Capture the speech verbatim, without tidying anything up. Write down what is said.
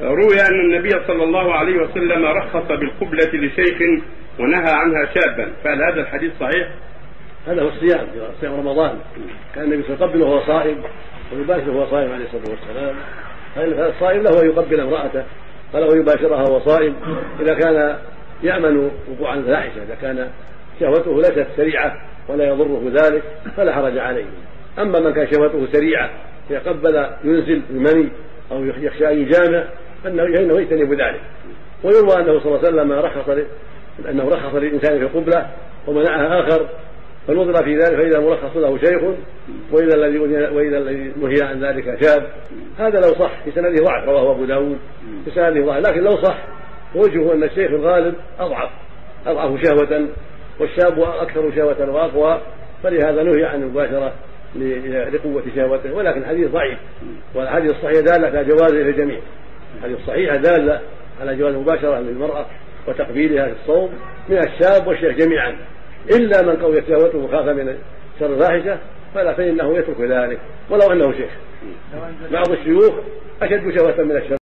روي أن النبي صلى الله عليه وسلم رخص بالقبلة لشيخ ونهى عنها شابا، فهل هذا الحديث صحيح؟ هذا هو الصيام، صيام رمضان كان النبي يقبل وهو صائم ويباشر وهو صائم عليه الصلاة والسلام. هذا الصائم له أن يقبل امرأته فله يباشرها وهو صائم إذا كان يأمن وقوع الفاحشة، إذا كان شهوته ليست سريعة ولا يضره ذلك فلا حرج عليه. أما من كان شهوته سريعة يقبل ينزل المني أو يخشى أن يجامع فإنه يجتنب ذلك. ويروى أنه صلى الله عليه وسلم رخص أنه رخص للإنسان في القبلة ومنعها آخر، فنظر في ذلك فإذا مرخص له شيخ وإذا الذي وإذا الذي نهي عن ذلك شاب. هذا لو صح في سنده ضعف، رواه أبو داود في سنده ضعف، لكن لو صح وجهه أن الشيخ الغالب أضعف أضعف شهوة والشاب أكثر شهوة وأقوى، فلهذا نهي عن المباشرة لقوة شهوته. ولكن الحديث ضعيف، والحديث الصحيح دالة على جوازه للجميع، الحديث الصحيح دالة على جواز المباشرة للمرأة وتقبيلها في الصوم من الشاب والشيخ جميعا، إلا من قويت شهوته وخاف من شر الفاحشة فلا فإنه يترك ذلك ولو أنه شيخ. بعض الشيوخ أشد شهوة من الشر.